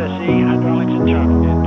HSE hydraulics and turbines.